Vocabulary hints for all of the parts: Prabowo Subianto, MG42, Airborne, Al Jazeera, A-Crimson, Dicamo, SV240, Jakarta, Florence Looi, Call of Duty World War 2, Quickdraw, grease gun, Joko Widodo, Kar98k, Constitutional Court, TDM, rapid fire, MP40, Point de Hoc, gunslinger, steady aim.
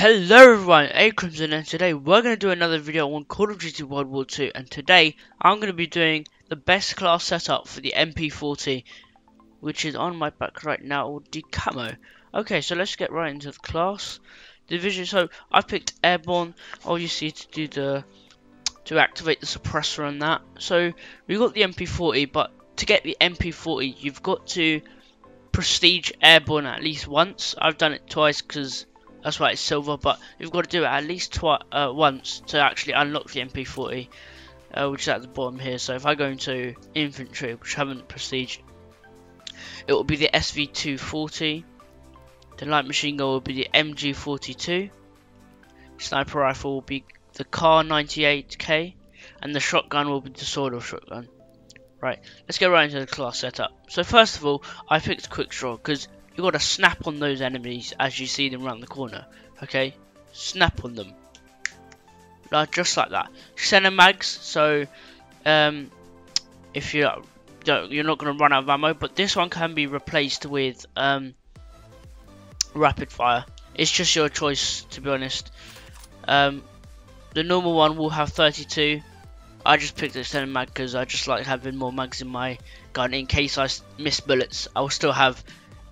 Hello everyone, A-Crimson, and today we're going to do another video on Call of Duty World War 2, and today I'm going to be doing the best class setup for the MP40, which is on my back right now, or Dicamo. Okay, so let's get right into the class division. So I picked Airborne, obviously to activate the suppressor and that. So we got the MP40, but to get the MP40 you've got to prestige Airborne at least once. I've done it twice because that's why it's silver, but you've got to do it at least once to actually unlock the MP40, which is at the bottom here. So if I go into infantry, which haven't prestige, it will be the SV240. The light machine gun will be the MG42. Sniper rifle will be the Kar98k, and the shotgun will be the sword or shotgun. Right, let's get right into the class setup. So first of all, I picked Quickdraw because you got to snap on those enemies as you see them round the corner. Okay, snap on them, like just like that. Center mags. So if you're not going to run out of ammo, but this one can be replaced with rapid fire. It's just your choice, to be honest. The normal one will have 32. I just picked the extended mag because I just like having more mags in my gun in case I miss bullets. I will still have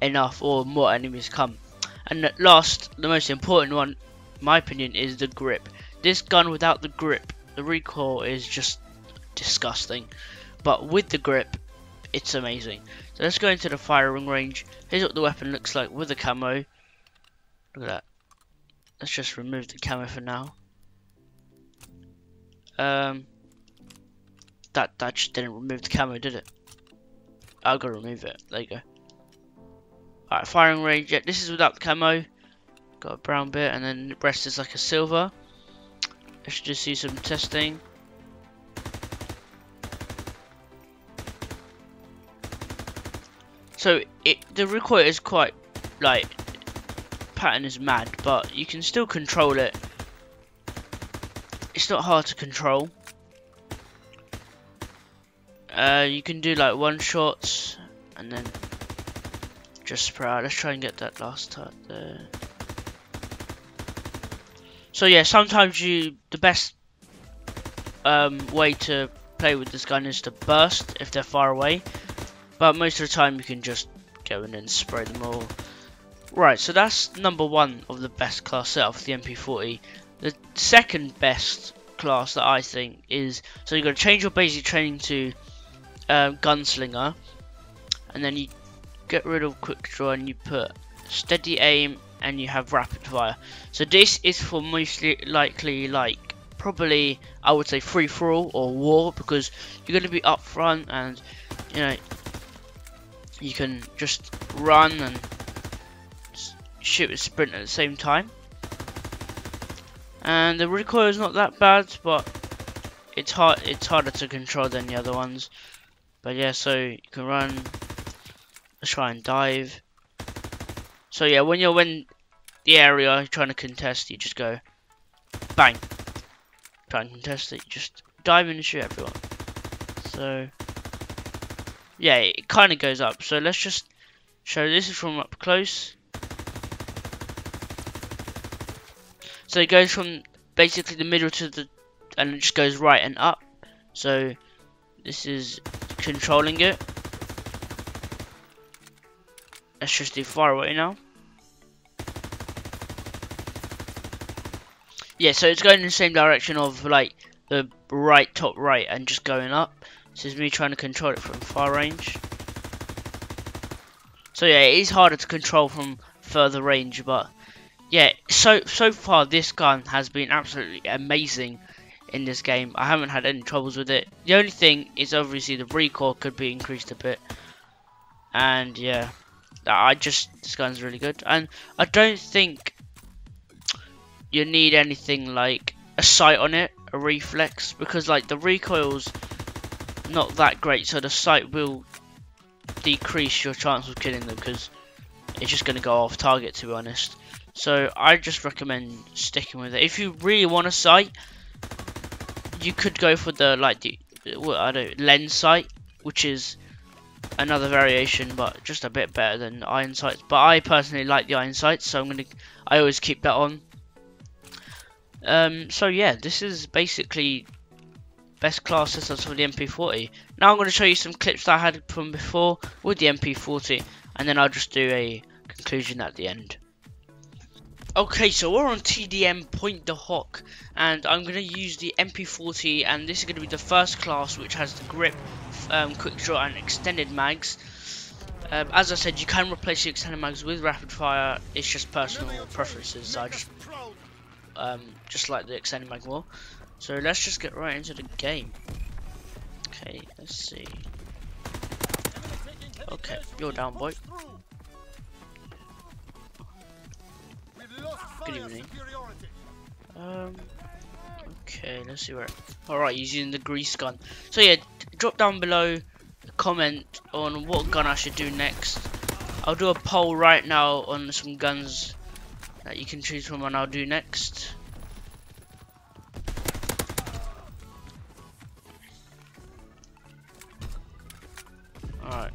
enough or more enemies come. And last, the most important one, in my opinion, is the grip. This gun without the grip, the recoil is just disgusting, but with the grip it's amazing. So let's go into the firing range. Here's what the weapon looks like with the camo. Look at that. Let's just remove the camo for now. That just didn't remove the camo, did it? I've got to remove it. There you go. Alright, firing range. Yeah, this is without the camo. Got a brown bit, and then the rest is like a silver. Let's just do some testing. So the recoil is quite, like, pattern is mad, but you can still control it. It's not hard to control. You can do like one shots and then just spray out. Let's try and get that last time there. So yeah, sometimes the best way to play with this gun is to burst if they're far away, but most of the time you can just go in and spray them all. Right, so that's number one of the best class setup for the MP40. The second best class that I think is, so you've got to change your basic training to gunslinger, and then you get rid of Quickdraw and you put steady aim and you have rapid fire. So this is for mostly likely, like, probably I would say free for all or war, because you're going to be up front and you know you can just run and shoot and sprint at the same time. And the recoil is not that bad, but it's harder to control than the other ones. But yeah, so you can run. Let's try and dive. So yeah, when you're in the area you're trying to contest, you just go bang. Try and contest it, you just dive in and shoot everyone. So yeah, it kinda goes up. So let's just show this is from up close. So it goes from basically the middle to the, and it just goes right and up. So this is controlling it. Let's just do far away now. Yeah, so it's going in the same direction of like the right, top right, and just going up. This is me trying to control it from far range. So yeah, it is harder to control from further range, but yeah, so far this gun has been absolutely amazing in this game. I haven't had any troubles with it. The only thing is obviously the recoil could be increased a bit. And yeah, this gun's really good. And I don't think you need anything like a sight on it, a reflex, because like the recoil's not that great, so the sight will decrease your chance of killing them because it's just going to go off target, to be honest. So I just recommend sticking with it. If you really want a sight, you could go for the lens sight, which is another variation, but just a bit better than iron sights. But I personally like the iron sights, so I always keep that on. So yeah, this is basically best class setups for the MP40. Now I'm going to show you some clips that I had from before with the MP40, and then I'll just do a conclusion at the end. Okay, so we're on TDM Point de Hoc, and I'm going to use the MP40, and this is going to be the first class, which has the grip, Quickdraw and extended mags. As I said, you can replace the extended mags with rapid fire. It's just personal preferences. I just like the extended mag more. So let's just get right into the game. Okay, let's see. Okay, you're down, boy. Good evening. Okay, let's see where. Alright, using the grease gun. So yeah, drop down below a comment on what gun I should do next. I'll do a poll right now on some guns that you can choose from, and I'll do next. Alright.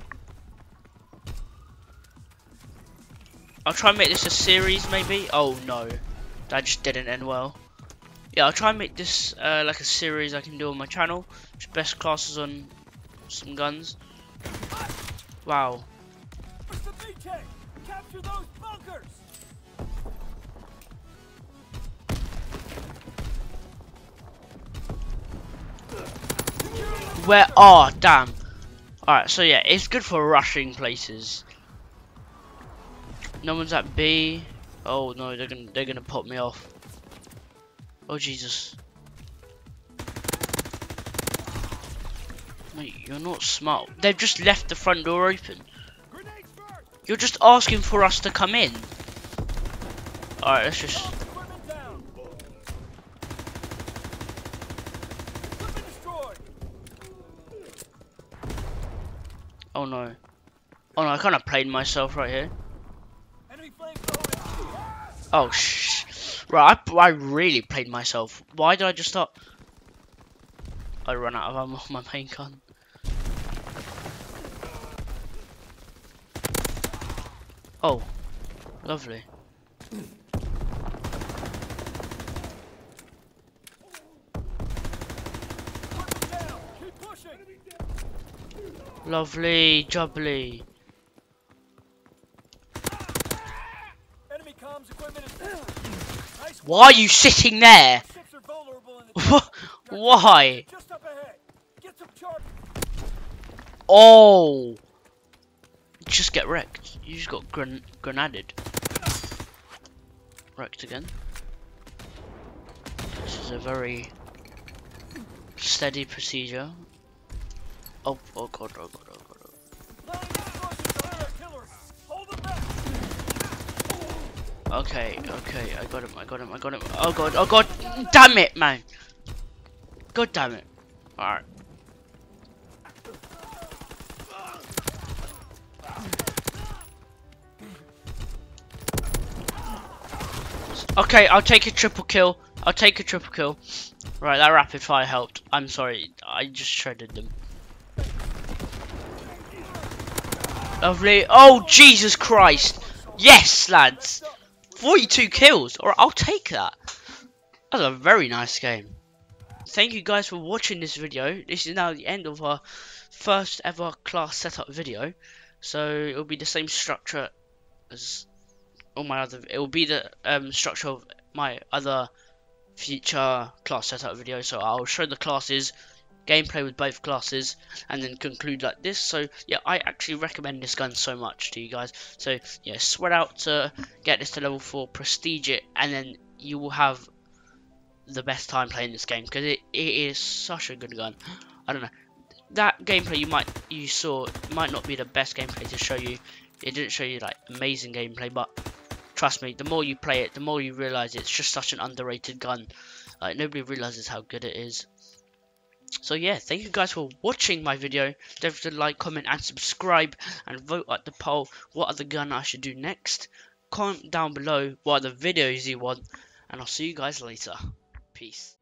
I'll try and make this a series, maybe. Oh no, that just didn't end well. Yeah, I'll try and make this like a series I can do on my channel. Just best classes on some guns. Wow. Capture those bunkers. Where are? Oh, damn. Alright, so yeah, it's good for rushing places. No one's at B. Oh no, they're gonna pop me off. Oh Jesus. Mate, you're not smart. They've just left the front door open. You're just asking for us to come in. Alright, let's just. Oh no. Oh no, I kinda played myself right here. Oh shh! Right, I really played myself. Why did I just start? I ran out of ammo on my main gun. Oh, lovely. Lovely, jubbly. Why are you sitting there? Why? Oh! Just get wrecked. You just got grenaded. Wrecked again. This is a very steady procedure. Oh! Oh God! Oh God! Oh God! Okay, okay, I got him, I got him, I got him. Oh god, damn it, man. God damn it. Alright. Okay, I'll take a triple kill. I'll take a triple kill. Right, that rapid fire helped. I'm sorry, I just shredded them. Lovely. Oh, Jesus Christ. Yes, lads. 42 kills, or I'll take that. That was a very nice game. Thank you guys for watching this video. This is now the end of our first ever class setup video. So it will be the same structure as all my other. It will be the structure of my other future class setup video. So I'll show the classes, gameplay with both classes, and then conclude like this. So yeah, I actually recommend this gun so much to you guys. So yeah, sweat out to get this to level 4, prestige it, and then you will have the best time playing this game, because it is such a good gun. I don't know, that gameplay you saw might not be the best gameplay to show you. It didn't show you like amazing gameplay, but trust me, the more you play it, the more you realize it's just such an underrated gun. Like nobody realizes how good it is. So yeah, thank you guys for watching my video. Don't forget to like, comment and subscribe, and vote at the poll what other gun I should do next. Comment down below what other videos you want, and I'll see you guys later. Peace.